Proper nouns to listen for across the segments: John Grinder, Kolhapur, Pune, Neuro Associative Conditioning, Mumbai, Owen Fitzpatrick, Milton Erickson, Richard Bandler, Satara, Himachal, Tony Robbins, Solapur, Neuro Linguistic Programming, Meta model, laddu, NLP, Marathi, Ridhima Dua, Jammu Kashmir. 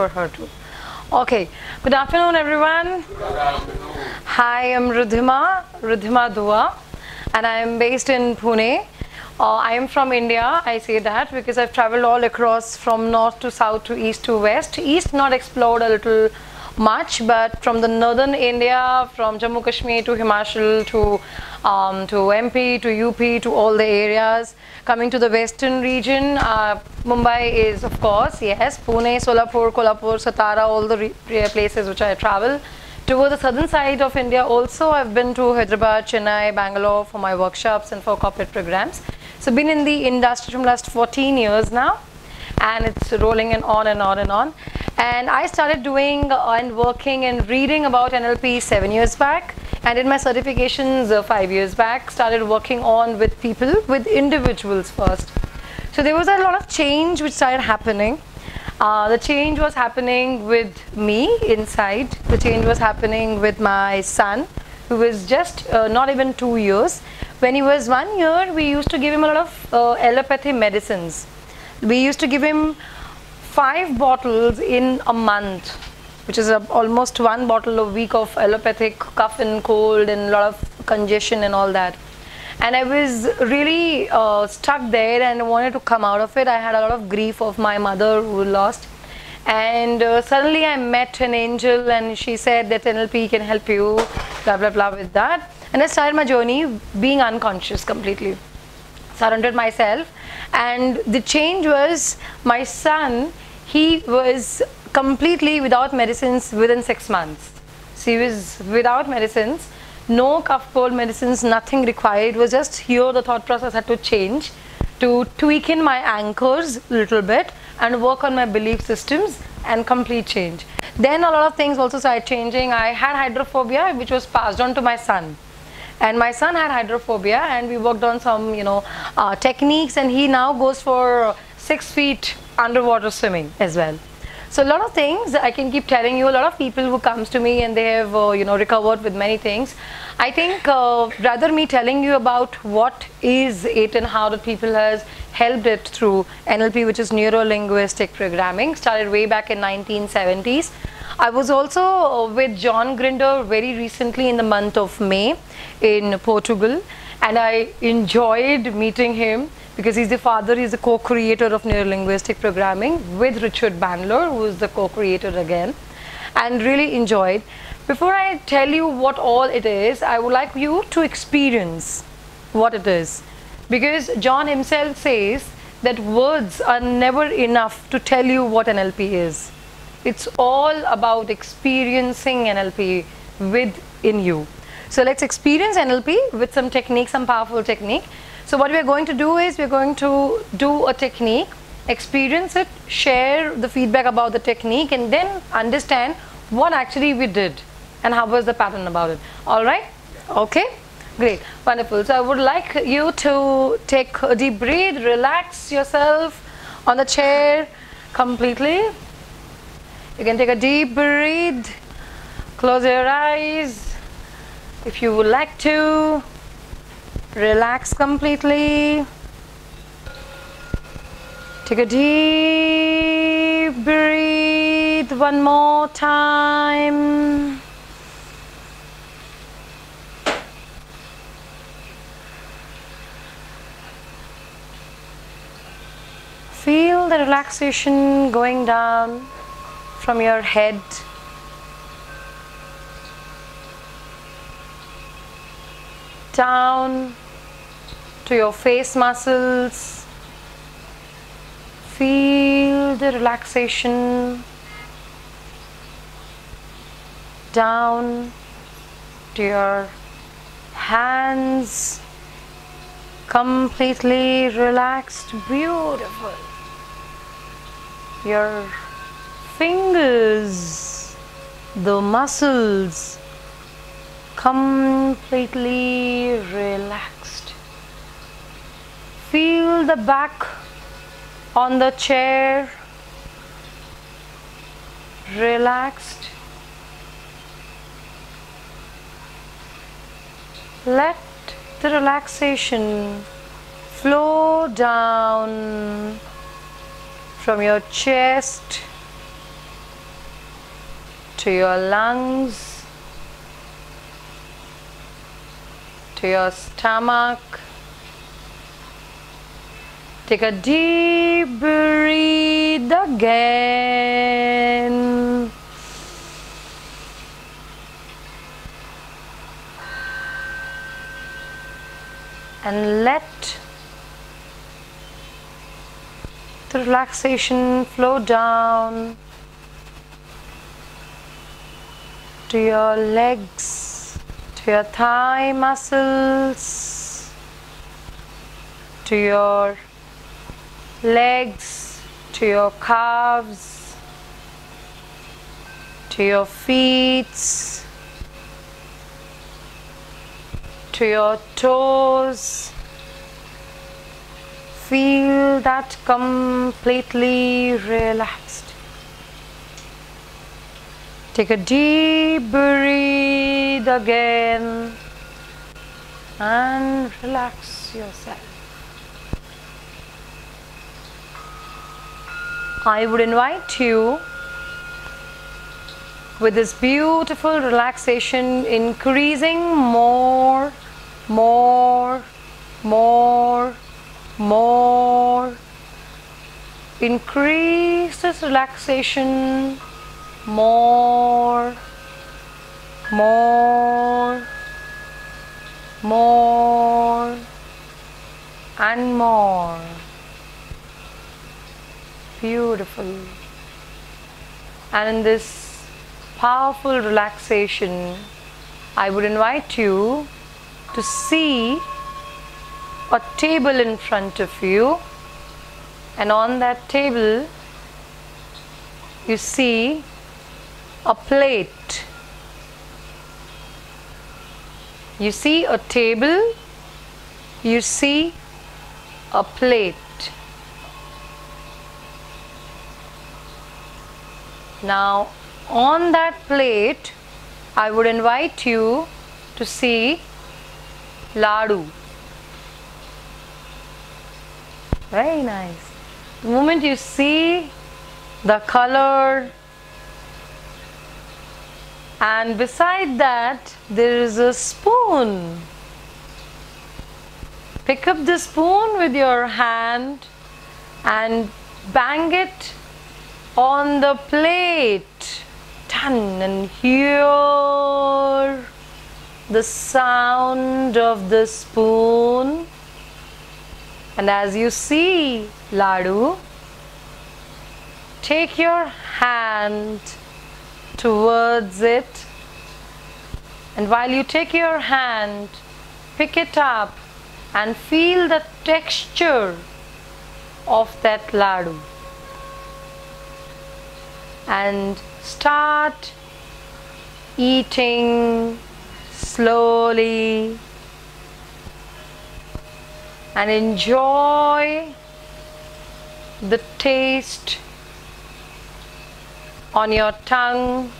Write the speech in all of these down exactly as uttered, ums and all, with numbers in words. For her too. Okay, good afternoon everyone. Good afternoon. Hi, I'm Ridhima, Ridhima Dua, and I am based in Pune. Uh, I am from India, I say that because I've traveled all across from north to south to east to west. East not explored a little much, but from the northern India, from Jammu Kashmir to Himachal to um, to M P to U P to all the areas. Coming to the western region, uh, Mumbai is of course, yes, Pune, Solapur, Kolhapur, Satara, all the places which I travel. Toward the southern side of India also, I've been to Hyderabad, Chennai, Bangalore for my workshops and for corporate programs. So been in the industry from last fourteen years now, and it's rolling and on and on and on. And I started doing uh, and working and reading about N L P seven years back, and did my certifications uh, five years back, started working on with people, with individuals first. So there was a lot of change which started happening. Uh, the change was happening with me inside, the change was happening with my son, who was just uh, not even two years. When he was one year, we used to give him a lot of uh, allopathy medicines. We used to give him five bottles in a month, which is a, almost one bottle a week of allopathic cough and cold and a lot of congestion and all that. And I was really uh, stuck there and wanted to come out of it. I had a lot of grief of my mother who lost. And uh, suddenly I met an angel and she said that N L P can help you, blah, blah, blah with that. And I started my journey being unconscious completely. Surrendered myself, and the change was my son, he was completely without medicines within six months. So he was without medicines, no cough cold medicines, nothing required. It was just here the thought process had to change to tweak in my anchors a little bit and work on my belief systems and complete change. Then a lot of things also started changing. I had hydrophobia which was passed on to my son. And my son had hydrophobia, and we worked on some, you know, uh, techniques, and he now goes for six feet underwater swimming as well. So a lot of things I can keep telling you. A lot of people who comes to me and they have, uh, you know, recovered with many things. I think uh, rather me telling you about what is it and how the people has helped it through N L P, which is Neuro Linguistic Programming, started way back in nineteen seventies. I was also with John Grinder very recently in the month of May in Portugal, and I enjoyed meeting him because he's the father, he's the co-creator of Neuro Linguistic Programming with Richard Bandler, who is the co-creator again, and really enjoyed. Before I tell you what all it is, I would like you to experience what it is, because John himself says that words are never enough to tell you what N L P is. It's all about experiencing N L P within you. So let's experience N L P with some technique, some powerful technique. So what we're going to do is we're going to do a technique, experience it, share the feedback about the technique, and then understand what actually we did and how was the pattern about it. All right? Okay? Great. Wonderful. So I would like you to take a deep breath, relax yourself on the chair completely. You can take a deep breath, close your eyes if you would like to, relax completely, take a deep breath one more time. Feel the relaxation going down from your head. Down to your face muscles. Feel the relaxation. Down to your hands. Completely relaxed. Beautiful. Your fingers, the muscles, completely relaxed. Feel the back on the chair, relaxed. Let the relaxation flow down from your chest to your lungs, to your stomach. Take a deep breath again. And let the relaxation flow down to your legs, to your thigh muscles, to your legs, to your calves, to your feet, to your toes. Feel that completely relaxed. Take a deep breath again and relax yourself. I would invite you, with this beautiful relaxation, increasing more, more, more, more. Increase this relaxation more, more, more, and more. Beautiful. And in this powerful relaxation, I would invite you to see a table in front of you, and on that table you see a plate. You see a table, you see a plate. Now on that plate, I would invite you to see laddu. Very nice. The moment you see the color, and beside that there is a spoon. Pick up the spoon with your hand and bang it on the plate. Done. And hear the sound of the spoon. And as you see laddu, take your hand towards it, and while you take your hand, pick it up and feel the texture of that laddu, and start eating slowly. And enjoy the taste on your tongue,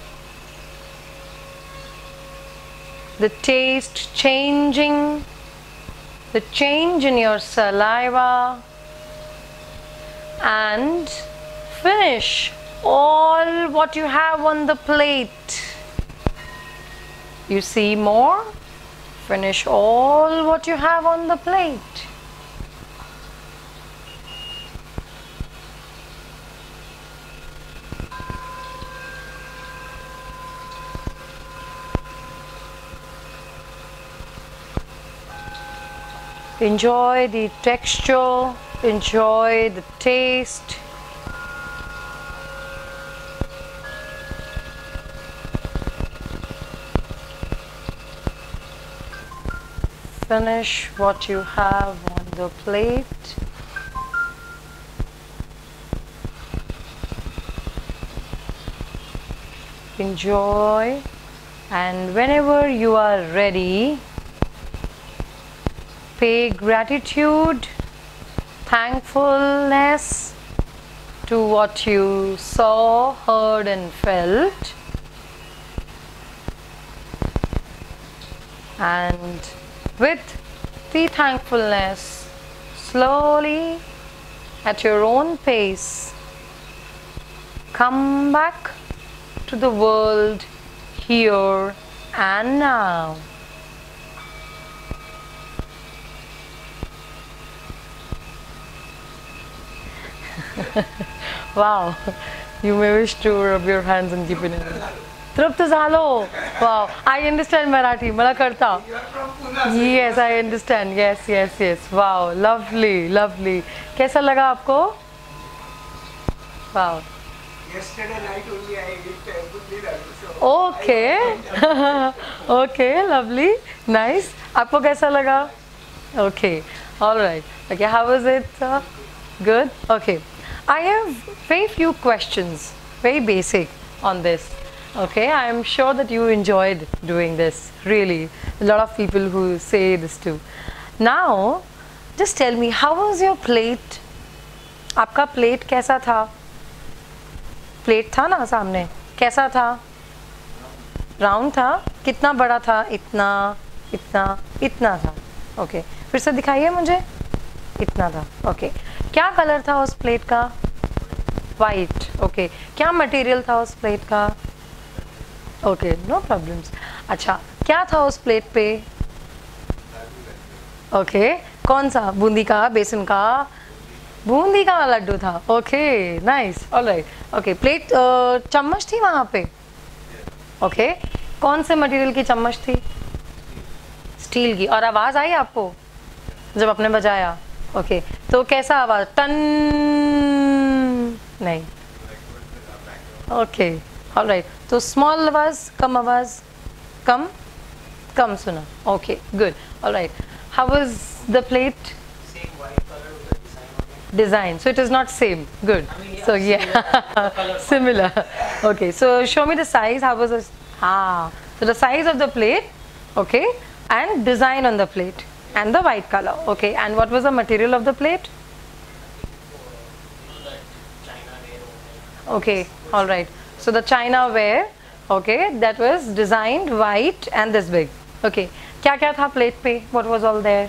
the taste changing, the change in your saliva, and finish all what you have on the plate. You see more, finish all what you have on the plate. Enjoy the texture, enjoy the taste. Finish what you have on the plate. Enjoy, and whenever you are ready, pay gratitude, thankfulness to what you saw, heard and felt, and with the thankfulness, slowly at your own pace, come back to the world here and now. Wow, you may wish to rub your hands and keep it in. Trip to Zalo. Wow, I understand Marathi. Mala karta. You are from Pune. Yes, I understand. Yes, yes, yes. Wow, lovely, lovely. Kaisa laga aapko? Wow. Yesterday night only I ate a good dinner. Okay. Okay, lovely, nice. Aapko kaisa laga? Okay, all right. Okay, how was it? Uh, good. Okay. I have very few questions, very basic on this. Okay, I am sure that you enjoyed doing this, really. A lot of people who say this too. Now, just tell me, how was your plate? Aapka plate kaisa tha? Plate tha na saamne? Kaisa tha? Round tha? Kitna bada tha? Itna, itna, itna tha. Okay, फिर से दिखाइए मुझे. इतना था. Okay. क्या colour था उस plate का? वाइट. ओके. क्या मटेरियल था उस प्लेट का? Okay, no problems. अच्छा, क्या था उस प्लेट पे? ओके. कौन सा? बूंदी का, बेसन का? बूंदी का लड्डू था. Okay, nice. Alright. Okay, plate चम्मच थी वहाँ पे? ओके. कौन से मटेरियल की चम्मच थी? स्टील की. और आवाज़ आई आपको जब आपने बजाया? ओके, तो कैसा आवाज? टन नहीं. Okay, alright. तो स्मॉल आवाज, कम आवाज, कम कम सुना. Okay, good, alright. How was the plate? Same white colour design. So it is not same. Good. So yeah similar. Okay, so show me the size. How was? हां, so the size of the plate. Okay, and design on the plate. And the white color. Okay, and what was the material of the plate? Okay, all right. So the china ware, okay, that was designed white and this big. Okay, क्या क्या था plate पे? What was all there?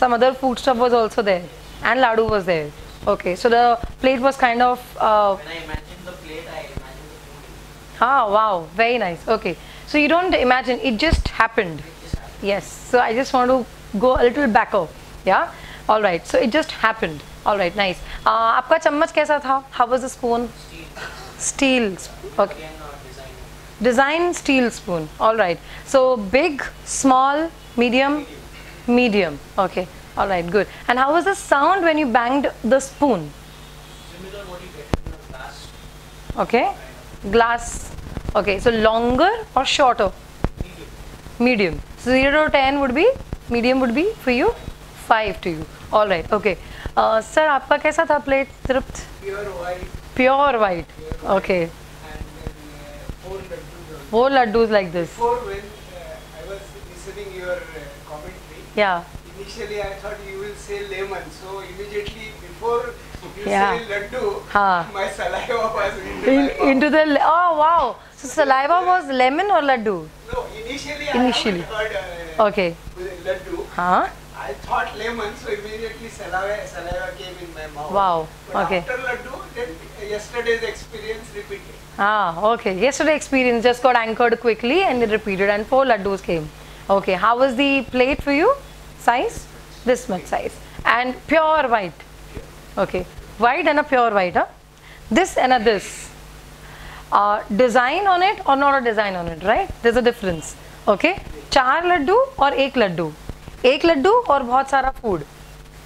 Some other food stuff was also there, and laddu was there. Okay, so the plate was kind of. Uh, When I imagined the plate, I imagined the food. Ah, wow, very nice. Okay. So you don't imagine, it just happened. Yes, so I just want to go a little back up. Yeah, all right, so it just happened. All right, nice. Aapka chammach kaisa tha? How was the spoon? Steel. Okay, design steel spoon. All right, so big, small, medium, medium. Okay, all right, good. And how was the sound when you banged the spoon? Similar what you get in the glass. Okay, glass. Okay, so longer or shorter? Medium. Medium. So zero to ten would be, medium would be for you, five to you. All right, okay. Uh, sir, आपका कैसा था plate, Tript? Pure white. Pure white. Pure okay. White. And then uh, four laddus. Four laddus like this. Before when uh, I was listening your uh, commentary, yeah. Initially I thought you will say lemon, so immediately before you yeah. say laddu, ha. My saliva was into, In, my into the, oh wow. So saliva was lemon or laddu? No, initially, initially. I heard uh, okay. laddu. Huh? I thought lemon, so immediately saliva, saliva came in my mouth. Wow. But okay. After laddu, then yesterday's experience repeated. Ah, okay. Yesterday's experience just got anchored quickly and it repeated, and four laddus came. Okay. How was the plate for you? Size? This much size. And pure white. Okay. White and a pure white. Huh? This and a this. Uh, design on it or not a design on it, right? There's a difference. Okay, चार लड्डू और एक लड्डू, एक लड्डू और बहुत सारा food.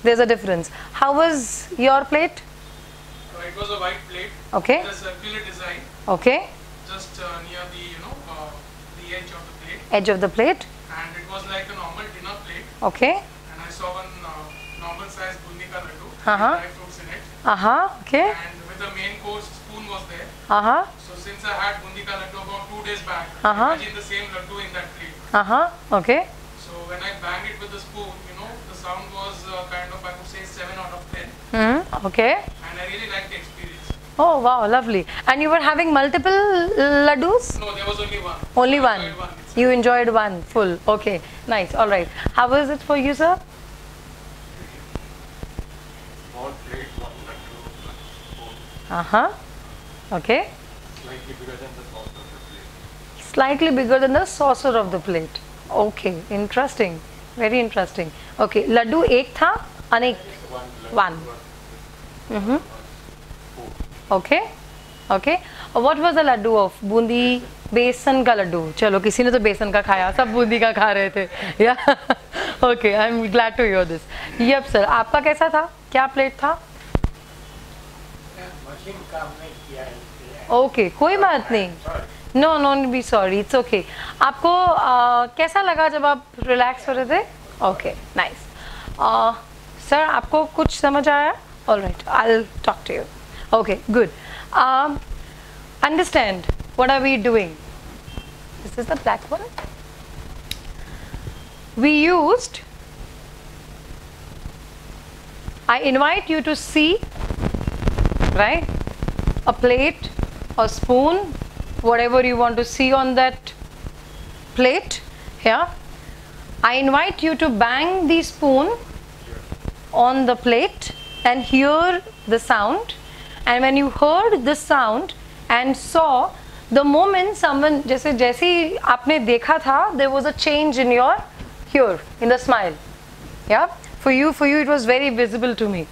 There's a difference. How was your plate? It was a white plate. Okay. Just a circular design. Okay. Just uh, near the you know uh, the edge of the plate. Edge of the plate. And it was like a normal dinner plate. Okay. And I saw one uh, normal size bundi ka laddu. Uh huh. With fruits in it. Uh huh. Okay. And with the main course spoon was there. Uh huh. Since I had bundi ka laddu about two days back, uh-huh. imagine the same laddu in that plate. Uh-huh. Okay. So when I banged it with the spoon, you know, the sound was uh, kind of, I would say, seven out of ten. Mm-hmm. Okay. And I really liked the experience. Oh, wow, lovely. And you were having multiple laddus? No, there was only one. Only one. Enjoyed one. You enjoyed one, full. Okay, nice, all right. How was it for you, sir? Small plate, one laddu, one spoon. Uh-huh. Okay. Slightly bigger than the saucer of the plate. Slightly bigger than the saucer of the plate. Okay. Interesting. Very interesting. Okay. Laddu ek tha, anek. One. Mm-hmm. Okay. Okay. What was the laddu of? Bundi, besan ka laddu. Chalo, kisi ne to besan ka khaya. Sab bundi ka kha rahe the. Yeah. Okay. I'm glad to hear this. Yep, sir. Aapka kaisa tha? Kya plate tha? Okay. कोई बात नहीं. No, no, be sorry. It's okay. आपको कैसा लगा जब आप relax हो रहे थे? Okay, nice. Sir, आपको कुछ समझ आया? All right. I'll talk to you. Okay, good. Understand. What are we doing? This is the blackboard. We used. I invite you to see. Right? A plate, a spoon, whatever you want to see on that plate. Yeah. I invite you to bang the spoon on the plate and hear the sound. And when you heard the sound and saw, the moment someone, जैसे जैसे आपने देखा था, there was a change in your here, in the smile. Yeah. For you, for you, it was very visible to me.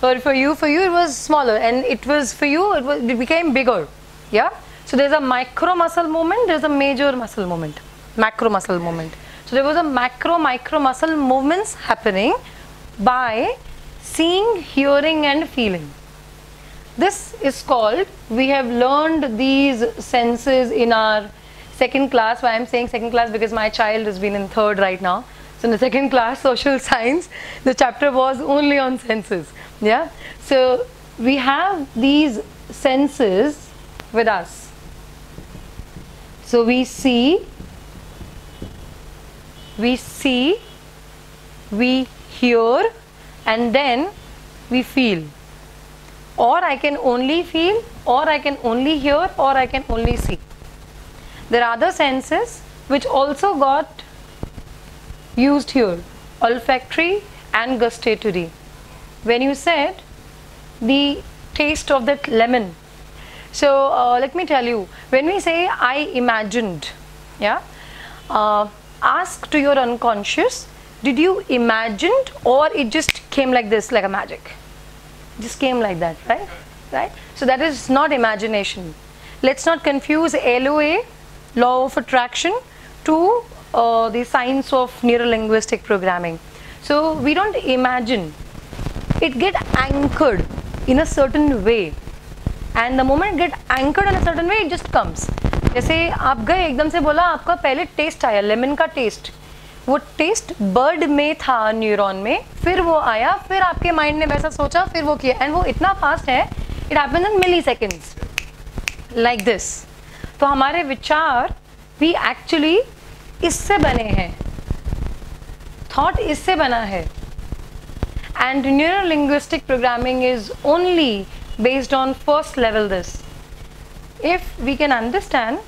For for you, for you it was smaller, and it was for you it was it became bigger, yeah. So there's a micro muscle movement, there's a major muscle movement, macro muscle movement. So there was a macro micro muscle movements happening by seeing, hearing, and feeling. This is called, we have learned these senses in our second class. Why I'm saying second class? Because my child has been in third right now. So in the second class, social science, the chapter was only on senses. Yeah, so we have these senses with us. So we see, we see, we hear, and then we feel. Or I can only feel, or I can only hear, or I can only see. There are other senses which also got used here, olfactory and gustatory. When you said the taste of that lemon, so uh, let me tell you, when we say I imagined, yeah, uh, ask to your unconscious, did you imagine or it just came like this, like a magic? Just came like that, right? Right? So that is not imagination. Let's not confuse L O A, law of attraction, to uh, the science of neuro linguistic programming. So we don't imagine. It get anchored in a certain way, and the moment it get anchored in a certain way, it just comes. जैसे आप गए एकदम से बोला, आपका पहले taste आया, lemon का taste. वो taste bird में था neuron में, फिर वो आया, फिर आपके mind ने वैसा सोचा, फिर वो किया, and वो इतना fast है, it happens in milliseconds, like this. तो हमारे विचार भी actually इससे बने हैं, thought इससे बना है. And neuro linguistic programming is only based on first level this. If we can understand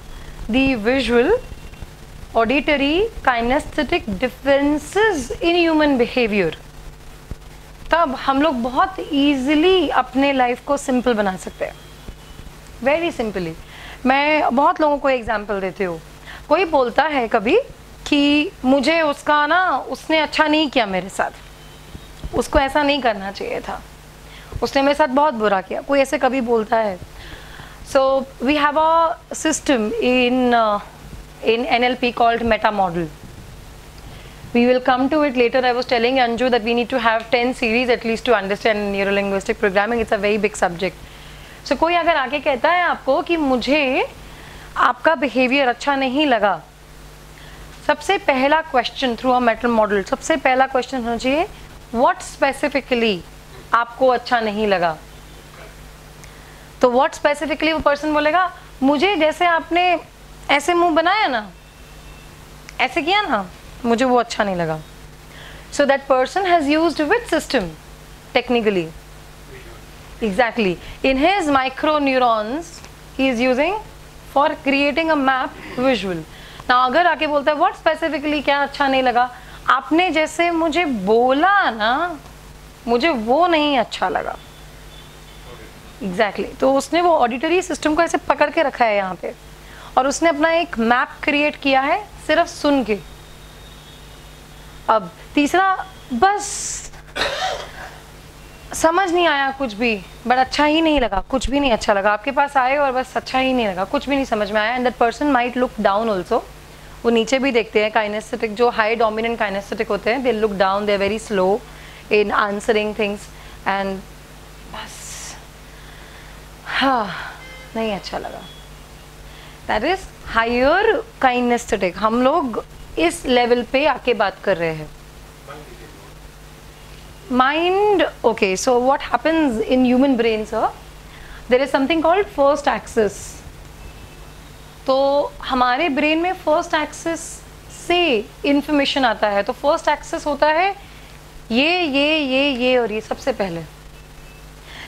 the visual, auditory, kinesthetic differences in human behavior, तब हम लोग बहुत easily अपने life को simple बना सकते हैं. Very simply. मैं बहुत लोगों को example देती हूँ. कोई बोलता है कभी कि मुझे उसका ना उसने अच्छा नहीं किया मेरे साथ. उसको ऐसा नहीं करना चाहिए था. उसने मेरे साथ बहुत बुरा किया. कोई ऐसे कभी बोलता है. So we have a system in uh, in N L P called meta model. We will come to it later. I was telling Anju that we need to have ten series at least to understand neuro linguistic programming. It's a very big subject. So कोई अगर आके कहता है आपको कि मुझे आपका behavior अच्छा नहीं लगा. सबसे पहला question through a meta model. सबसे पहला question होना चाहिए. What specifically आपको अच्छा नहीं लगा? तो what specifically वो person बोलेगा, मुझे जैसे आपने ऐसे मुंह बनाया ना, ऐसे किया ना, मुझे वो अच्छा नहीं लगा. So that person has used which system technically? Exactly. In his micro neurons, he is using for creating a map visual. Now अगर आके बोलता है what specifically क्या अच्छा नहीं लगा? आपने जैसे मुझे बोला ना, मुझे वो नहीं अच्छा लगा. Exactly exactly. तो उसने वो ऑडिटरी सिस्टम को ऐसे पकड़ के रखा है यहाँ पे, और उसने अपना एक मैप क्रिएट किया है सिर्फ सुन के। अब तीसरा, बस समझ नहीं आया कुछ भी, बट अच्छा ही नहीं लगा, कुछ भी नहीं अच्छा लगा। आपके पास आए और बस अच्छा ही नहीं लगा, कुछ भी नहीं समझ में आया। And that person might look down also, वो नीचे भी देखते हैं। काइनेस्थेटिक, जो हाई डोमिनेंट काइनेस्थेटिक होते हैं, they look down, they are very slow in answering things. And बस हाँ, नहीं अच्छा लगा। That is higher kinesthetic. हम लोग इस लेवल पे आके बात कर रहे हैं। Mind, okay, so what happens in human brain, sir? There is something called first axis. तो हमारे brain में first axis से information आता है। तो first axis होता है ये ये ये ये और ये सबसे पहले।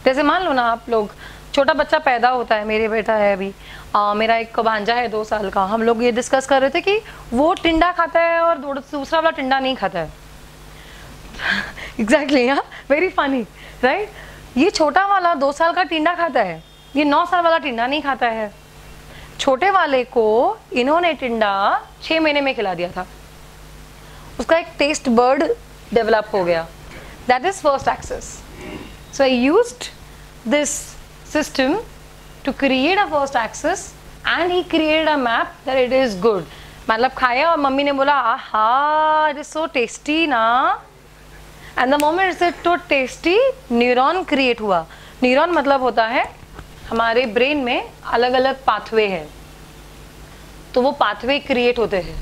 जैसे मान लो ना आप लोग, छोटा बच्चा पैदा होता है, मेरे बेटा है अभी, आ, मेरा एक भांजा है दो साल का। हम लोग ये डिस्कस कर रहे थे कि वो टिंडा खाता है और दूसरा वाला टिंडा नहीं खाता है। एग्जैक्टली, हाँ, वेरी फनी, राइट। ये छोटा वाला दो साल का टिंडा खाता है, ये नौ साल वाला टिंडा नहीं खाता है। छोटे वाले को इन्होंने टिंडा छः महीने में खिला दिया था, उसका एक टेस्ट बर्ड डेवलप हो गया। That is first access. So I used this system to create a first access and he created a map that it is good. मतलब खाया और मम्मी ने बोला आहा, इट इज सो टेस्टी ना। And the moment it's so tasty, neuron create हुआ। Neuron मतलब होता है, हमारे ब्रेन में अलग अलग पाथवे हैं, तो वो पाथवे क्रिएट होते हैं।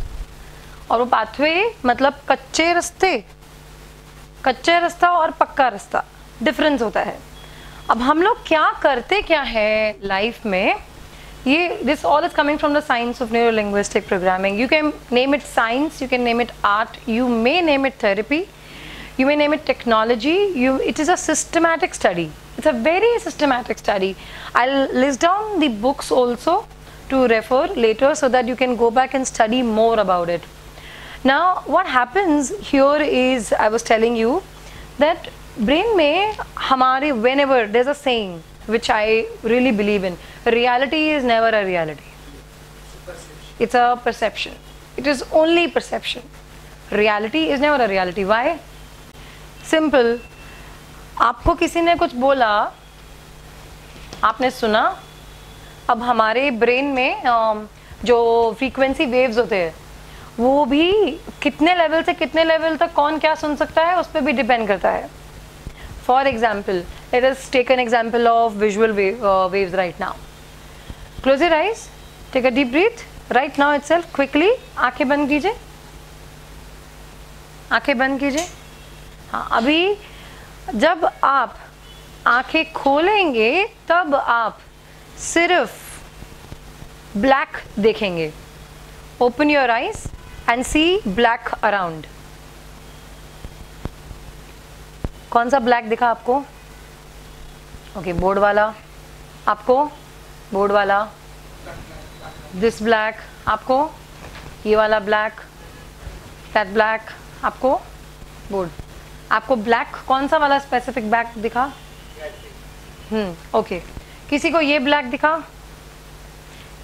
और वो पाथवे मतलब कच्चे रास्ते, कच्चे रास्ता और पक्का रास्ता, डिफरेंस होता है। अब हम लोग क्या करते क्या है लाइफ में, ये this all is coming from the science of neuro linguistic programming. You can name it science, you can name it art, you may name it therapy, you may name it technology, you it is a systematic study, it's a very systematic study. I'll list down the books also to refer later so that you can go back and study more about it. Now what happens here is, I was telling you that brain mein hamare, whenever there's a saying which I really believe in, reality is never a reality, it's a perception, it is only perception. Reality is never a reality. Why? Simple, आपको किसी ने कुछ बोला, आपने सुना। अब हमारे brain में जो फ्रीक्वेंसी वेव्स होते हैं, वो भी कितने लेवल से कितने लेवल तक कौन क्या सुन सकता है उस पर भी डिपेंड करता है। For example, let us take an example of visual waves right now. Close your eyes, take a deep breath right now itself, quickly आंखें बंद कीजिए, आंखें बंद कीजिए। हाँ, अभी जब आप आंखें खोलेंगे तब आप सिर्फ ब्लैक देखेंगे। Open your eyes and see black around. कौन सा ब्लैक दिखा आपको? ओके, बोर्ड वाला आपको, बोर्ड वाला, दिस ब्लैक आपको, ये वाला ब्लैक, दैट ब्लैक आपको, बोर्ड आपको। ब्लैक कौन सा वाला स्पेसिफिक ब्लैक दिखा? हम्म, ओके, किसी को ये ब्लैक दिखा,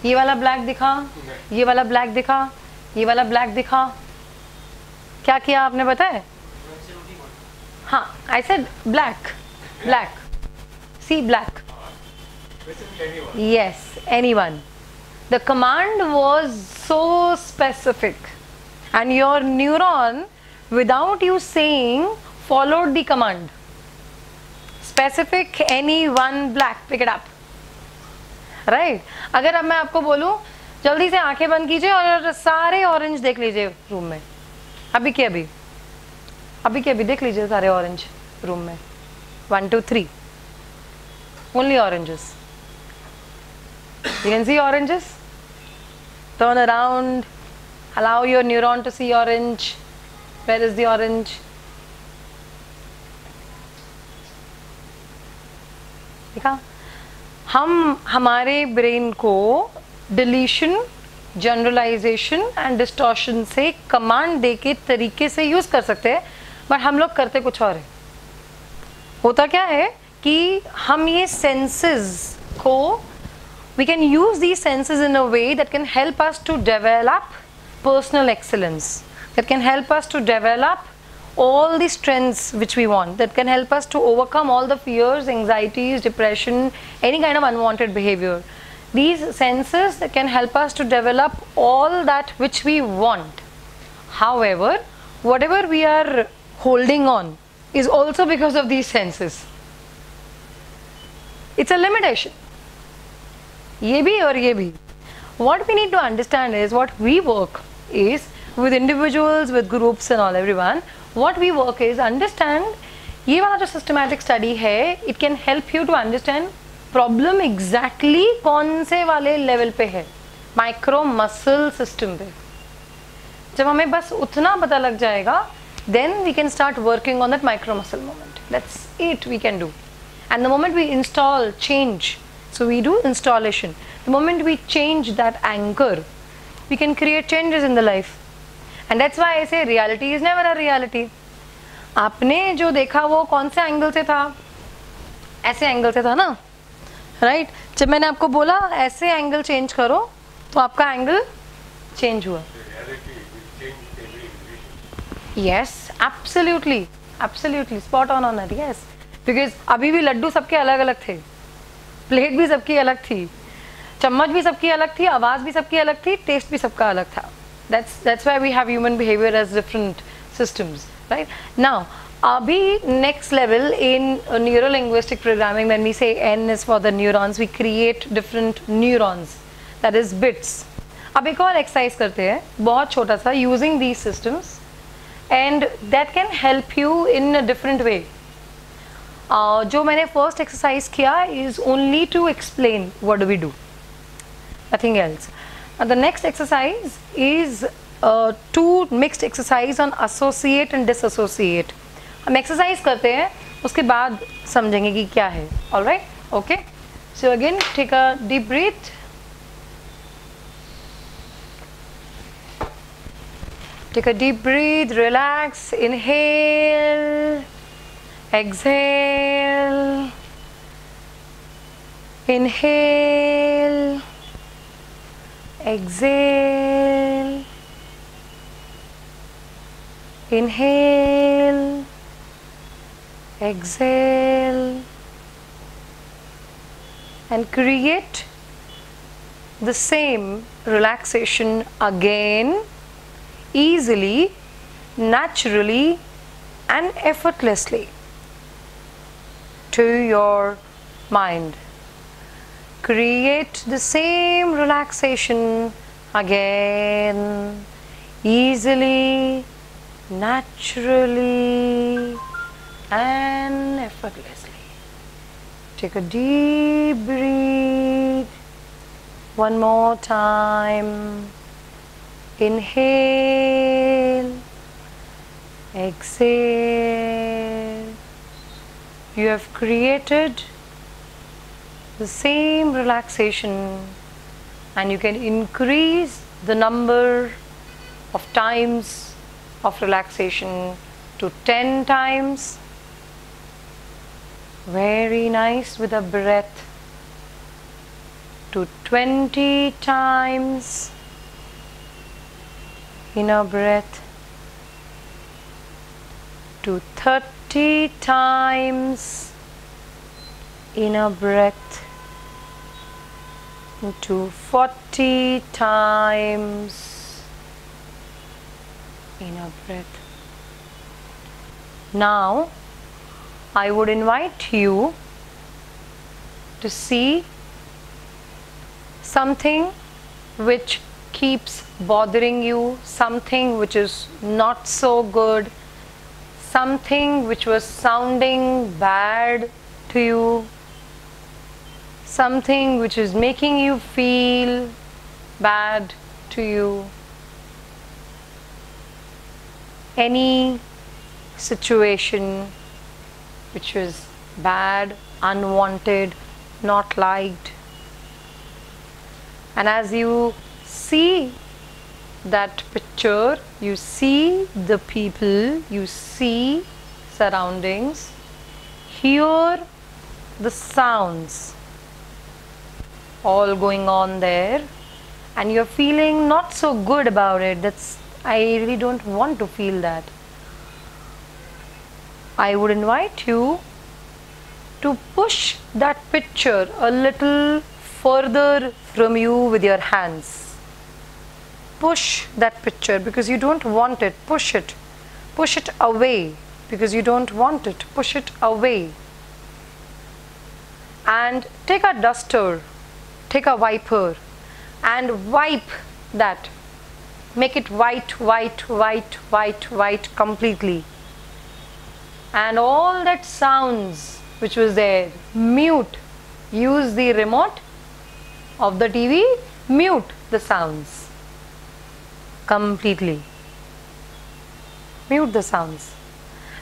ये वाला ब्लैक दिखा, ये वाला ब्लैक दिखा, ये वाला ब्लैक दिखा। क्या किया आपने पता है? हाँ, I said black, black, see black, yes, anyone. The command was so specific and your neuron, without you saying, followed the command. Specific, any one black, pick it up, right? अगर अब मैं आपको बोलूँ जल्दी से आंखें बंद कीजिए और सारे ऑरेंज देख लीजिए रूम में, अभी के अभी, अभी के अभी देख लीजिए सारे ऑरेंज रूम में, one two three, only oranges. You can see oranges. Turn around, allow your neuron to see orange. Where is the orange? देखा, हम हमारे ब्रेन को डिलीशन, जनरलाइजेशन एंड डिस्टॉर्शन से कमांड दे के तरीके से यूज कर सकते हैं, बट हम लोग करते कुछ और है। होता क्या है कि हम ये senses को we can use these senses in a way that can help us to develop personal excellence, that can help us to develop all the strengths which we want, that can help us to overcome all the fears, anxieties, depression, any kind of unwanted behavior. These senses that can help us to develop all that which we want. However, whatever we are holding on is also because of these senses. It's a limitation. Ye bhi aur ye bhi. What we need to understand is what we work is with individuals, with groups and all everyone. What we work is understand. Ye wala jo systematic study hai, it can help you to understand problem exactly कौन से वाले level पे है, micro muscle system पे. जब हमें बस उतना पता लग जाएगा, then we can start working on that micro muscle moment. That's it we can do. And the moment we install change, so we do installation. The moment we change that anchor, we can create changes in the life. And that's why I say reality is never a reality. आपने जो देखा वो कौन से angle से था? ऐसे angle से था ना? Right right? जब मैंने आपको बोला ऐसे एंगल चेंज करो तो आपका एंगल चेंज हुआ. Yes absolutely absolutely spot on on it. Yes because अभी भी लड्डू सबके अलग अलग थे, प्लेट भी सबकी अलग थी, चम्मच भी सबकी अलग थी, आवाज़ भी सबकी अलग थी, टेस्ट भी सबका अलग था. That's that's why we have human behaviour as different systems right now. Abhi next level in neuro linguistic programming, when we say N is for the neurons, we create different neurons, that is bits. Ab ek aur exercise karte hain, bahut chota sa, using these systems, and that can help you in a different way. Uh, jo maine first exercise kiya is only to explain what do we do, nothing else. And the next exercise is uh, two mixed exercise on associate and disassociate. हम exercise करते हैं, उसके बाद समझेंगे कि क्या है. All right, okay. So again take a deep breath. Take a deep breath, relax, inhale, exhale, inhale, exhale, inhale, exhale, and create the same relaxation again, easily, naturally, and effortlessly to your mind. Create the same relaxation again, easily, naturally, and effortlessly. Take a deep breath. One more time. Inhale. Exhale. You have created the same relaxation, and you can increase the number of times of relaxation to ten times. Very nice, with a breath, to twenty times in a breath, to thirty times in a breath, to forty times in a breath. Now I would invite you to see something which keeps bothering you, something which is not so good, something which was sounding bad to you, something which is making you feel bad to you, any situation which is bad, unwanted, not liked. And as you see that picture, you see the people, you see surroundings, hear the sounds all going on there, and you're feeling not so good about it. That's, I really don't want to feel that. I would invite you to push that picture a little further from you with your hands. Push that picture because you don't want it. Push it. Push it away because you don't want it. Push it away. And take a duster, take a wiper and wipe that. Make it white, white, white, white, white completely. And all that sounds which was there, mute. Use the remote of the T V, mute the sounds completely. Mute the sounds.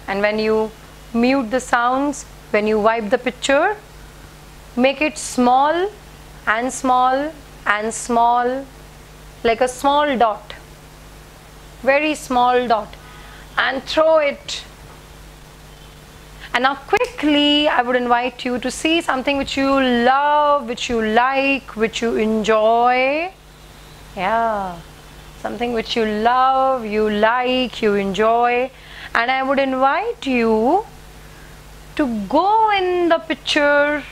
And when you mute the sounds, when you wipe the picture, make it small and small and small, like a small dot, very small dot, and throw it. And now quickly I would invite you to see something which you love, which you like, which you enjoy. Yeah, something which you love, you like, you enjoy. And I would invite you to go in the picture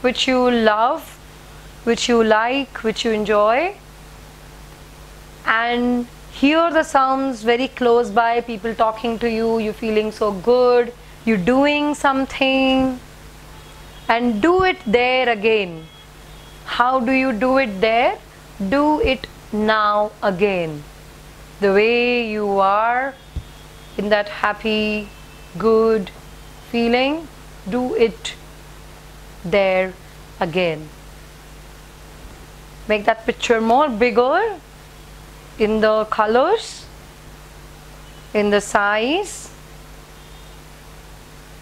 which you love, which you like, which you enjoy, and hear the sounds very close by, people talking to you, you feeling so good. You're doing something, and do it there again. How do you do it there? Do it now again. The way you are in that happy, good feeling, do it there again. Make that picture more bigger in the colors, in the size.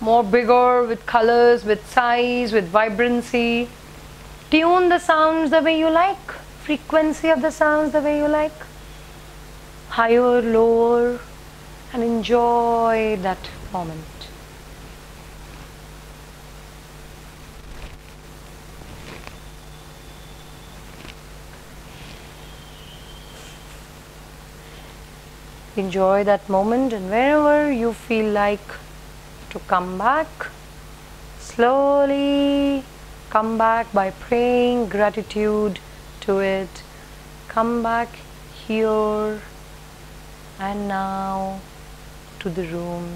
More bigger with colors, with size, with vibrancy. Tune the sounds the way you like. Frequency of the sounds the way you like. Higher, lower, and enjoy that moment. Enjoy that moment, and wherever you feel like to come back, slowly come back by praying gratitude to it. Come back here and now to the room.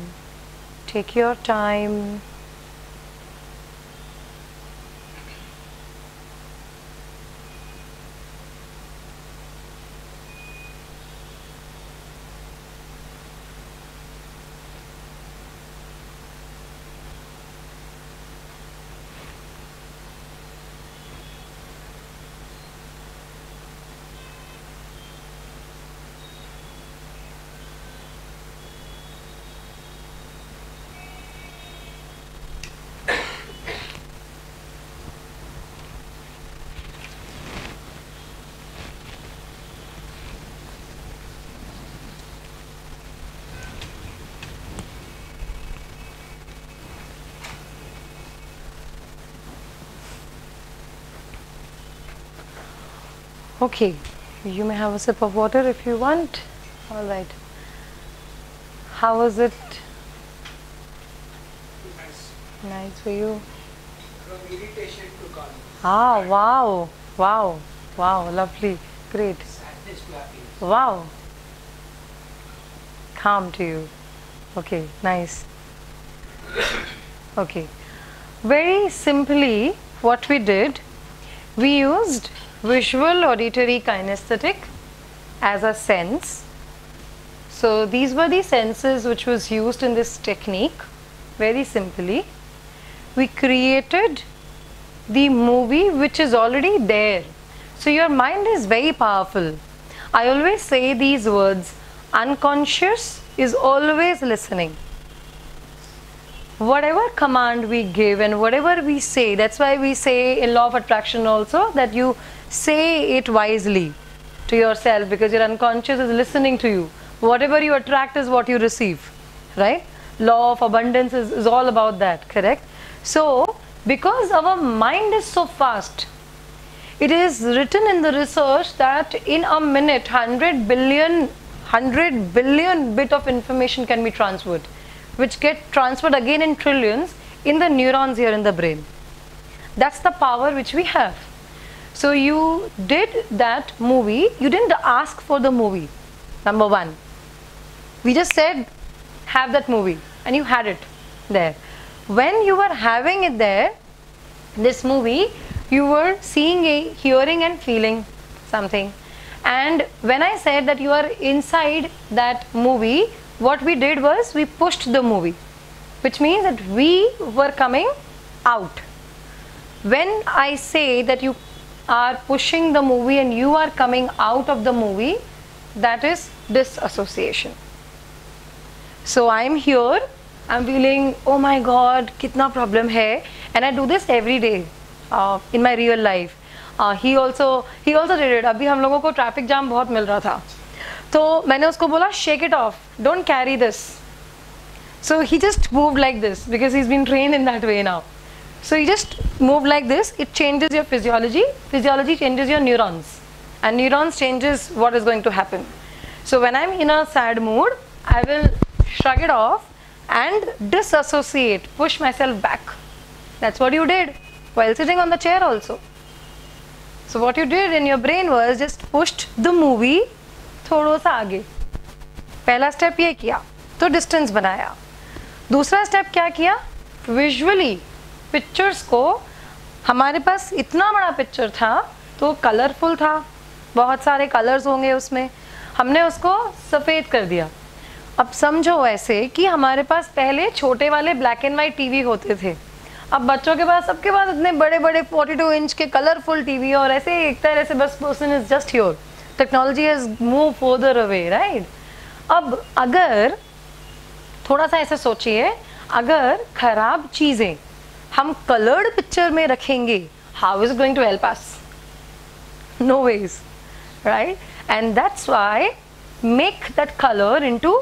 Take your time. Okay, you may have a sip of water if you want. All right. How was it? Nice. Nice for you? From irritation to calm. Ah, wow. Wow. Wow. Lovely. Great. Sadness to happiness. Wow. Calm to you. Okay, nice. Okay. Very simply, what we did, we used visual, auditory, kinesthetic as a sense. So these were the senses which was used in this technique. Very simply, we created the movie which is already there. So your mind is very powerful. I always say these words, unconscious is always listening. Whatever command we give and whatever we say, that's why we say in law of attraction also that you say it wisely to yourself, because your unconscious is listening to you. Whatever you attract is what you receive, right? Law of abundance is, is all about that, correct? So because our mind is so fast. It is written in the research that in a minute one hundred billion bit of information can be transferred, which get transferred again in trillions in the neurons here in the brain. That's the power which we have. So you did that movie, you didn't ask for the movie, number one. We just said, have that movie, and you had it there. When you were having it there, this movie, you were seeing, a, hearing and feeling something. And when I said that you are inside that movie, what we did was we pushed the movie, which means that we were coming out. When I say that you are pushing the movie and you are coming out of the movie, that is disassociation. So I'm here, I'm feeling, oh my God, kitna problem hai, and I do this every day. Uh, in my real life, uh, he also he also did it. अभी हम लोगों को traffic jam बहुत मिल रहा था, तो मैंने उसको बोला shake it off, don't carry this. So he just moved like this because he's been trained in that way now. So he just moved like this. It changes your physiology. Physiology changes your neurons, and neurons changes what is going to happen. So when I'm in a sad mood, I will shrug it off and disassociate, push myself back. That's what you did while sitting on the chair also. So what you did in your brain was just pushed the movie thoda sa aage. Pehla step ye kiya, to distance banaya. Dusra step kya kiya? Visually, pictures ko, हमारे पास इतना बड़ा picture था, तो colorful था, बहुत सारे colors होंगे उसमें, हमने उसको सफ़ेद कर दिया. अब समझो ऐसे कि हमारे पास पहले छोटे वाले black and white T V होते थे. अब बच्चों के पास, सबके पास इतने बड़े बड़े forty-two inch के कलरफुल टीवी और ऐसे एक तरह से बस person is just your technology has move further away, right. अब अगर थोड़ा सा ऐसे सोचिए, अगर खराब चीज़ें हम कलर्ड पिक्चर में रखेंगे, how is going to help us? No ways, right. And that's why make that colour into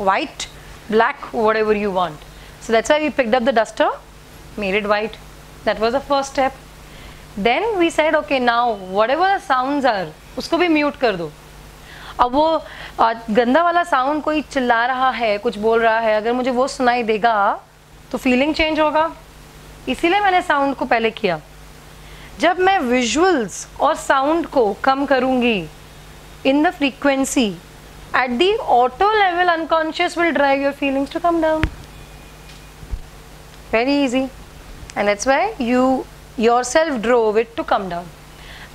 white, black, whatever you want. So that's why we picked up the duster, made it white. That was the first step. Then we said, okay, now whatever the sounds are, उसको भी mute कर दो. अब वो गंदा वाला sound, कोई चिल्ला रहा है, कुछ बोल रहा है, अगर मुझे वो सुनाई देगा तो feeling change होगा. इसीलिए मैंने sound को पहले किया. जब मैं visuals और sound को कम करूँगी in the frequency, at the auto level unconscious will drive your feelings to come down. Very easy. And that's why you yourself drove it to come down.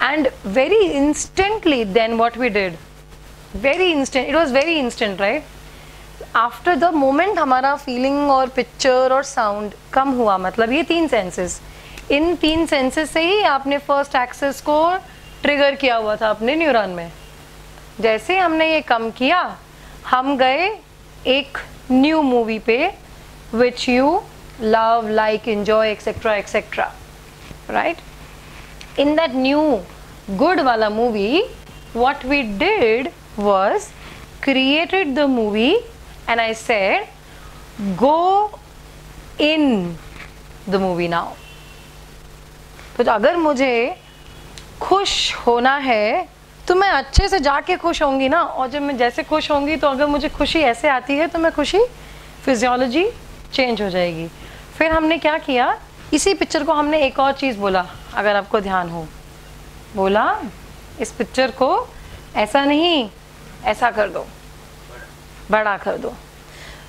And very instantly then what we did, very instant, it was very instant, right? After the moment hamara feeling or picture or sound kam hua, matlab ye teen senses, in teen senses se hi aapne first axis ko trigger kiya hua tha apne neuron mein. Jaise humne ye kam kiya, hum gaye ek new movie pe which you love, like, enjoy, etc, etc, right? In that new good wala movie, what we did was created the movie, and I said go in the movie now. तो अगर मुझे खुश होना है तो मैं अच्छे से जाके खुश होंगी ना, और जब मैं जैसे खुश होंगी तो अगर मुझे खुशी ऐसे आती है तो मैं खुशी फिजियोलॉजी चेंज हो जाएगी. फिर हमने क्या किया, इसी पिक्चर को हमने एक और चीज़ बोला, अगर आपको ध्यान हो, बोला इस पिक्चर को ऐसा नहीं, ऐसा कर दो, बड़ा कर दो.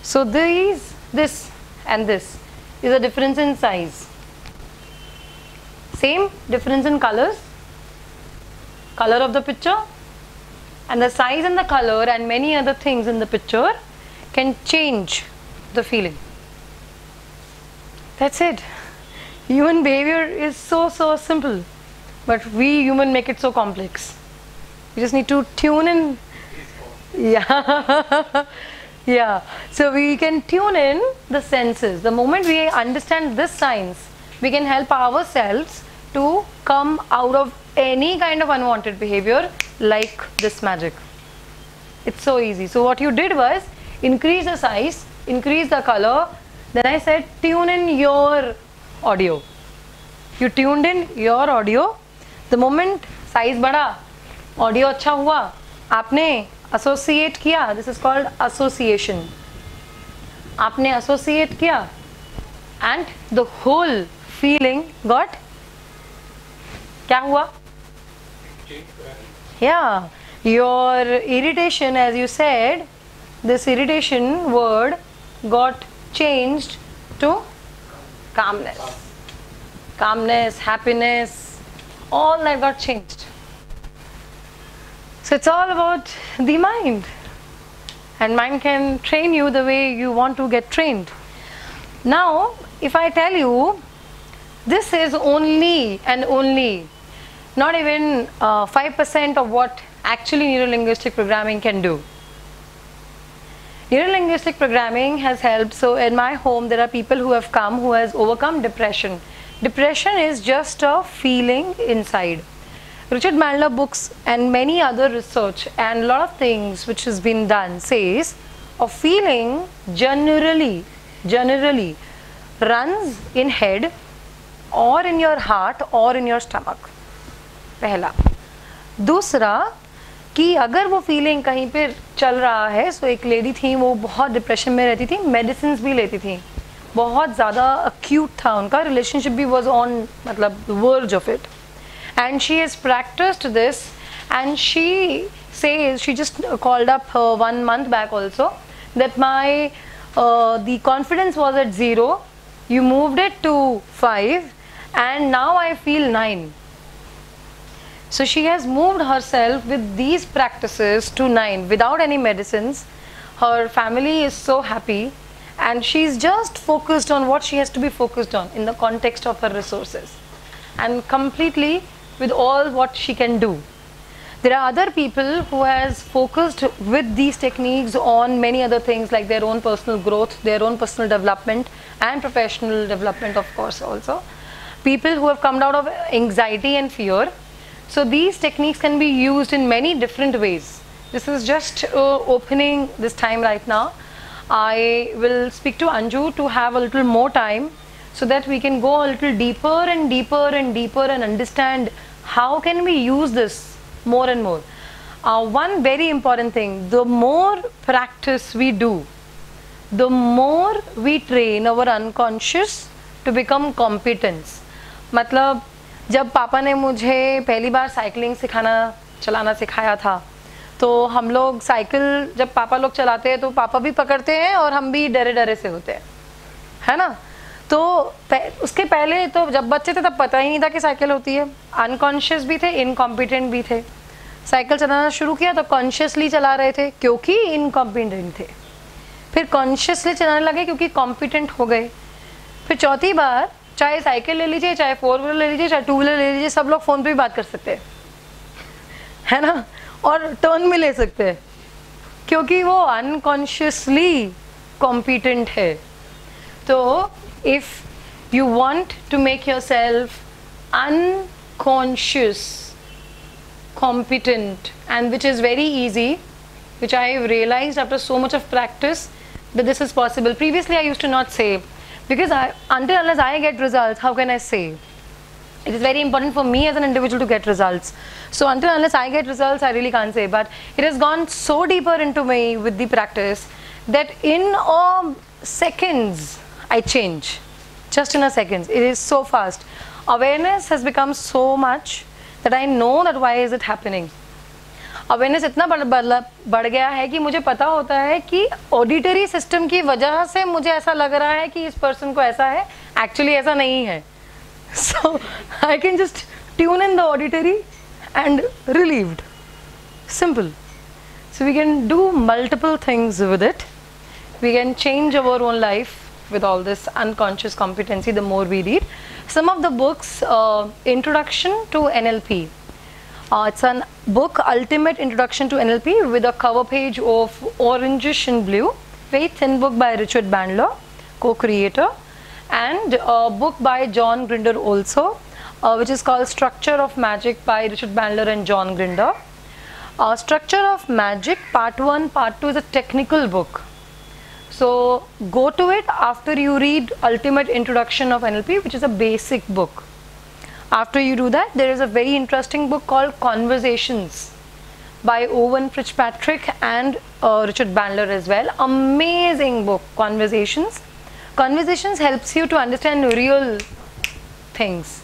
So this this and this is a difference in size, same difference in colours, colour of the picture and the size and the colour and many other things in the picture can change the feeling. That's it. Human behavior is so so simple, but we human make it so complex. We just need to tune in. Yeah. Yeah, so we can tune in the senses. The moment we understand this science, we can help ourselves to come out of any kind of unwanted behavior like this magic. It's so easy. So what you did was increase the size, increase the color, then I said tune in your audio. You tuned in your audio. The moment size bada, audio अच्छा हुआ, आपने associate किया. This is called association. आपने associate किया, and the whole feeling got क्या हुआ? Yeah, your irritation, as you said, this irritation word got changed to calmness. Calmness, happiness, all that got changed. So it's all about the mind. And mind can train you the way you want to get trained. Now, if I tell you, this is only and only, not even uh, five percent of what actually Neuro Linguistic Programming can do. Neuro Linguistic Programming has helped. So in my home, there are people who have come who has overcome depression. Depression is just a feeling inside. Richard Bandler books and many other research and a lot of things which has been done says a feeling generally, generally runs in head or in your heart or in your stomach. पहला, दूसरा कि अगर वो feeling कहीं पे चल रहा है, so एक lady थी वो बहुत depression में रहती थी, medicines भी लेती थी, बहुत ज़्यादा acute था उनका relationship भी was on मतलब the verge of it, and she has practiced this, and she says she just called up her one month back also that my uh, the confidence was at zero, you moved it to five, and now I feel nine. So she has moved herself with these practices to nine without any medicines. Her family is so happy and she's just focused on what she has to be focused on in the context of her resources and completely with all what she can do. There are other people who has focused with these techniques on many other things like their own personal growth, their own personal development and professional development of course also. People who have come out of anxiety and fear. So these techniques can be used in many different ways. This is just uh, opening this time right now. I will speak to Anju to have a little more time so that we can go a little deeper and deeper and deeper and understand how can we use this more and more. Uh, one very important thing, the more practice we do, the more we train our unconscious to become competence. Matlab, जब पापा ने मुझे पहली बार cycling सिखाना चलाना सिखाया था तो हम लोग साइकिल जब पापा लोग चलाते हैं तो पापा भी पकड़ते हैं और हम भी डरे डरे से होते हैं, है ना? तो उसके पहले तो जब बच्चे थे तब पता ही नहीं था कि साइकिल होती है, अनकॉन्शियस भी थे, इनकॉम्पिटेंट भी थे. साइकिल चलाना शुरू किया तो कॉन्शियसली चला रहे थे क्योंकि इनकॉम्पिटेंट थे, फिर कॉन्शियसली चलाने लगे क्योंकि कॉम्पिटेंट हो गए, फिर चौथी बार चाहे साइकिल ले लीजिए, चाहे फोर व्हीलर ले लीजिए, चाहे टू व्हीलर ले लीजिए, सब लोग फ़ोन पे भी बात कर सकते हैं, है ना? और टर्न भी ले सकते हैं क्योंकि वो अनकॉन्शियसली कॉम्पिटेंट है. तो if you want to make yourself unconscious competent and which is very easy, which I have realised after so much of practice that this is possible. Previously I used to not say. Because I, until unless I get results, how can I say? It is very important for me as an individual to get results. So until unless I get results, I really can't say. But it has gone so deeper into me with the practice that in uh, seconds, I change. Just in a second. It is so fast. Awareness has become so much that I know that why is it happening. Awareness इतना बढ़ बढ़ गया है कि मुझे पता होता है कि auditory system की वजह से मुझे ऐसा लग रहा है कि इस person को ऐसा है, actually ऐसा नहीं है. So I can just tune in the auditory and relieved. Simple. So we can do multiple things with it. We can change our own life with all this unconscious competency the more we read. Some of the books, uh, Introduction to N L P. Uh, it's a book, Ultimate Introduction to N L P, with a cover page of orangish and blue. Very thin book by Richard Bandler, co-creator. And a book by John Grinder also, uh, which is called Structure of Magic by Richard Bandler and John Grinder. Uh, Structure of Magic, Part one, Part two is a technical book. So go to it after you read Ultimate Introduction of N L P, which is a basic book. After you do that, there is a very interesting book called Conversations by Owen Fitzpatrick and uh, Richard Bandler as well. Amazing book, Conversations. Conversations helps you to understand real things.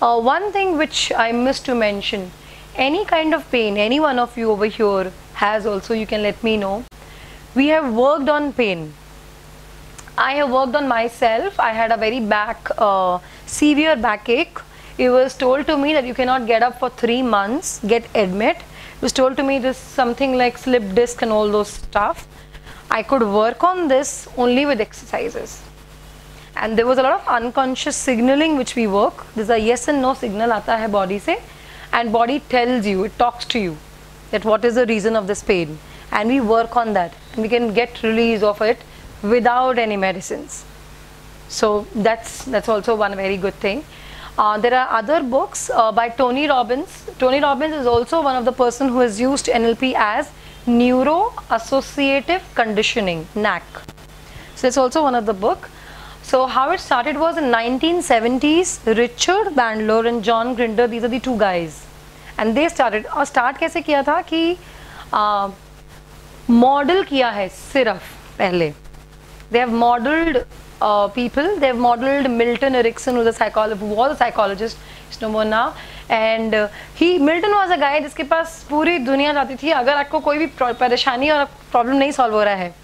Uh, one thing which I missed to mention, any kind of pain, any one of you over here has also, you can let me know. We have worked on pain. I have worked on myself. I had a very back, uh, severe backache. It was told to me that you cannot get up for three months, get admit. It was told to me this something like slip disc and all those stuff. I could work on this only with exercises. And there was a lot of unconscious signaling which we work. There's a yes and no signal aata hai body se. And body tells you, it talks to you that what is the reason of this pain. And we work on that. And we can get release of it without any medicines. So that's, that's also one very good thing. Uh, there are other books uh, by Tony Robbins. Tony Robbins is also one of the person who has used N L P as Neuro Associative Conditioning, N A C. So it's also one of the book. So how it started was in nineteen seventies, Richard Bandler and John Grinder, these are the two guys. And they started, और start कैसे किया था कि uh, model किया है सिर्फ पहले. They have modeled uh, people, they have modeled Milton Erickson, who, the psychologist, who was a psychologist, he's no more now. And uh, he, Milton was a guy जिसके पास पूरी दुनिया जाती थी, अगर आपको कोई भी परेशानी और problem नहीं solve हो रहा है,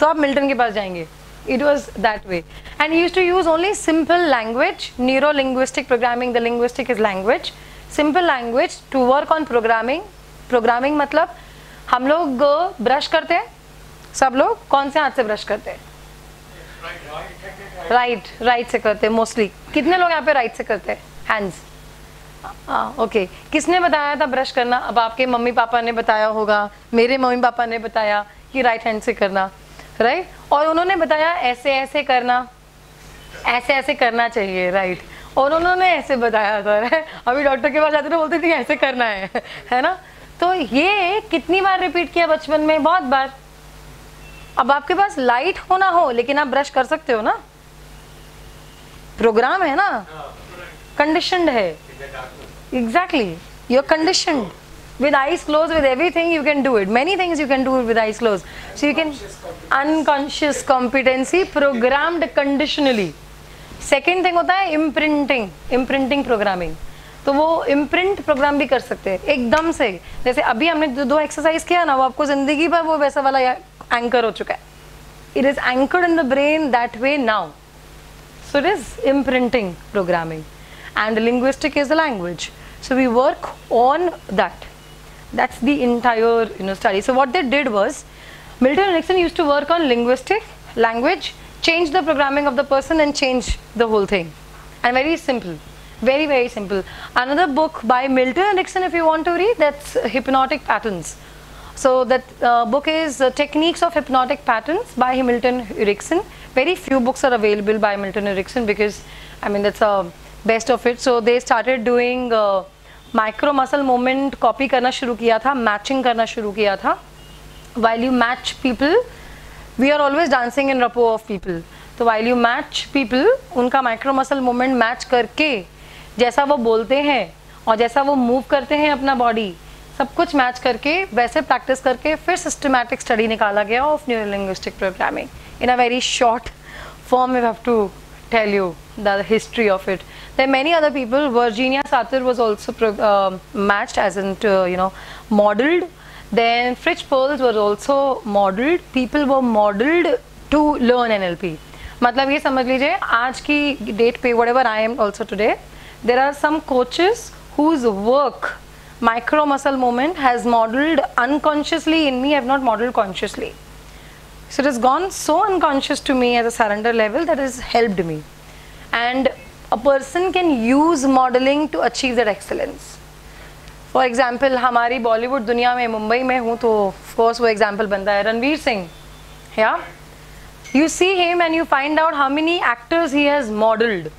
तो आप Milton के पास जाएंगे. It was that way. And he used to use only simple language, Neuro Linguistic Programming, the linguistic is language, simple language to work on programming. Programming मतलब हम लोग brush करते हैं, सब लोग कौन से हाथ से brush करते हैं? Right, right से करते हैं mostly. कितने लोग यहाँ पे right से करते हैं? Hands. हाँ, okay. किसने बताया था brush करना? अब आपके मम्मी पापा ने बताया होगा, मेरे मम्मी पापा ने बताया कि right hand से करना, right? और उन्होंने बताया ऐसे ऐसे करना, ऐसे ऐसे करना चाहिए, right? और उन्होंने ऐसे बताया था, right? अभी डॉक्टर के पास जाते तो बोलते थे ऐसे करना है, है ना? तो ये कितनी बार रिपीट किया बचपन में? बहुत बार. अब आपके पास लाइट होना हो लेकिन आप ब्रश कर सकते हो ना, प्रोग्राम है ना, कंडीशनड है. Exactly, you are conditioned with eyes close, with everything you can do it. Many things you can do with eyes close. So you can unconscious competency programmed conditionally. Second thing होता है imprinting, imprinting programming. तो वो imprint programme भी कर सकते हैं एकदम से. जैसे अभी हमने जो दो एक्सरसाइज किया ना, वो आपको जिंदगी भर वो वैसा वाला anchor हो चुका है. It is anchored in the brain that way now. So it is imprinting programming, and linguistic is the language. So we work on that. That's the entire, you know, study. So what they did was, Milton Erickson used to work on linguistic language, change the programming of the person, and change the whole thing. And very simple, very very simple. Another book by Milton Erickson, if you want to read, that's Hypnotic Patterns. So that uh, book is uh, Techniques of Hypnotic Patterns by Milton Erickson. Very few books are available by Milton Erickson because, I mean, that's uh, best of it. So they started doing uh, micro muscle movement, copy karna shuru kiya tha, matching karna shuru kiya tha. While you match people, we are always dancing in rapport of people. So while you match people, unka micro muscle movement match karke, jaisa wo bolte hain aur jaisa wo move karte hain apna body, सब कुछ match करके वैसे practice करके फिर systematic study निकाला गया of neuro linguistic programming in a very short form. You have to tell you the history of it. There many other people. Virginia Satir was also matched as an, you know, modelled. Then Fritz Perls was also modelled. People were modelled to learn NLP. मतलब ये समझ लीजिए आज की date पे, whatever I am also today, there are some coaches whose work micro muscle movement has modeled unconsciously in me. I have not modeled consciously. So it has gone so unconscious to me as a surrender level that has helped me. And a person can use modeling to achieve that excellence. For example, हमारी Bollywood दुनिया में, मुंबई में हूँ, तो of course वो example बनता है Ranveer Singh. Yeah, you see him and you find out how many actors he has modeled.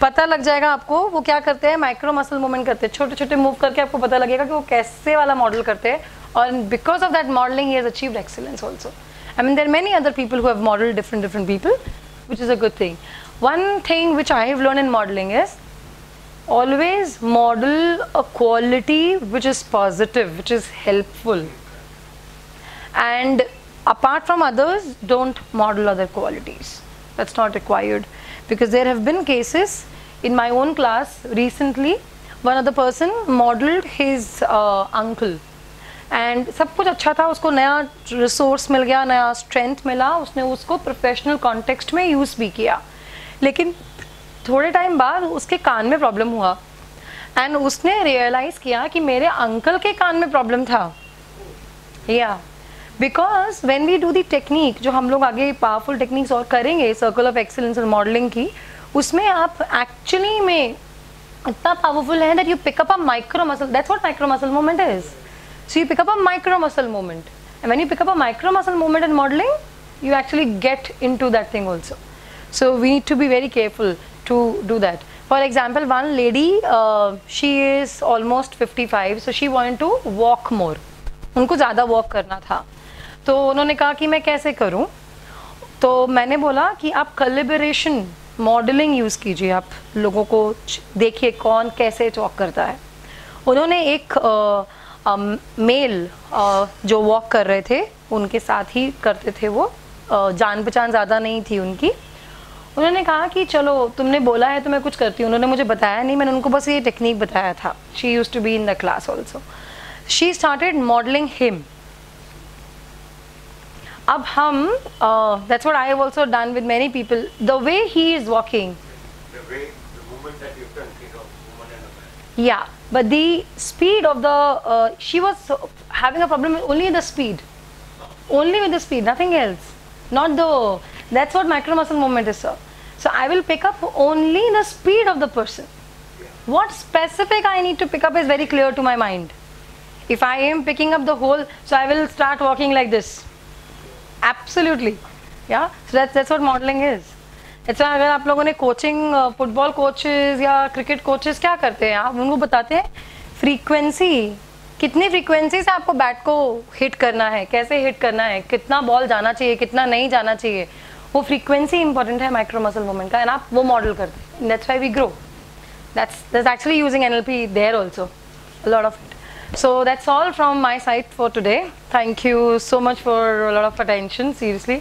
पता लग जाएगा आपको वो क्या करते हैं, माइक्रो मसल मूवमेंट करते हैं, छोटे छोटे मूव करके आपको पता लगेगा कि वो कैसे वाला मॉडल करते हैं. और because of that modelling he has achieved excellence also. I mean there are many other people who have modelled different different people, which is a good thing. One thing which I have learn in modelling is always model a quality which is positive, which is helpful. And apart from others, don't model other qualities. That's not required. Because there have been cases in my own class recently, one other person modeled his uh, uncle. And सब कुछ अच्छा था, उसको नया resource मिल गया, नया strength मिला, उसने उसको professional context में use भी किया. लेकिन थोड़े time बाद उसके कान में problem हुआ. And उसने realize किया कि मेरे uncle के कान में problem था. Yeah. Because when we do the technique, जो हम लोग आगे powerful techniques और करेंगे, circle of excellence और modeling की, उसमें आप actually में इतना powerful है that you pick up a micro muscle. That's what micro muscle movement is. So you pick up a micro muscle movement, and when you pick up a micro muscle movement in modeling, you actually get into that thing also. So we need to be very careful to do that. For example, one lady, uh, she is almost fifty-five, so she wanted to walk more. उनको ज़्यादा walk करना था, तो उन्होंने कहा कि मैं कैसे करूं? तो मैंने बोला कि आप collaboration modeling use कीजिए, आप लोगों को देखिए कौन कैसे walk करता है. उन्होंने एक uh, मेल जो वॉक कर रहे थे उनके साथ ही करते थे वो, जान पहचान ज़्यादा नहीं थी उनकी. उन्होंने कहा कि चलो तुमने बोला है तो मैं कुछ करती हूँ. उन्होंने मुझे बताया नहीं, मैंने उनको बस ये टेक्निक बताया था. She used to be in the class also. She started modelling him. अब हम, that's what I have also done with many people, the way he is walking, yeah, but the speed of the uh, she was having a problem only in the speed, only with the speed, nothing else, not the, that's what micro muscle movement is, sir. So I will pick up only the speed of the person. What specific I need to pick up is very clear to my mind. If I am picking up the whole, so I will start walking like this, absolutely, yeah. So that's that's what modeling is. अच्छा, अगर आप लोगों ने coaching, football coaches या cricket coaches क्या करते हैं, आप उनको बताते हैं फ्रीक्वेंसी, कितनी फ्रीक्वेंसी से आपको बैट को हिट करना है, कैसे हिट करना है, कितना बॉल जाना चाहिए, कितना नहीं जाना चाहिए. वो फ्रीक्वेंसी इंपॉर्टेंट है माइक्रो मसल मूवमेंट का, एंड आप वो मॉडल करते हैं. That's why we grow. That's that's actually using NLP there also, a lot of it. So that's all from my side for today. Thank you so much for a lot of attention, seriously.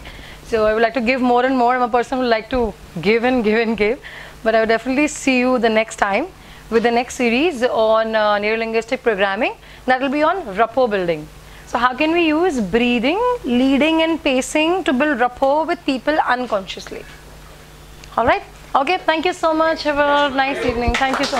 So I would like to give more and more. I'm a person who would like to give and give and give. But I will definitely see you the next time with the next series on uh, Neuro Linguistic Programming. That will be on rapport building. So how can we use breathing, leading and pacing to build rapport with people unconsciously? Alright? Okay, thank you so much. Have a nice evening. Thank you so much.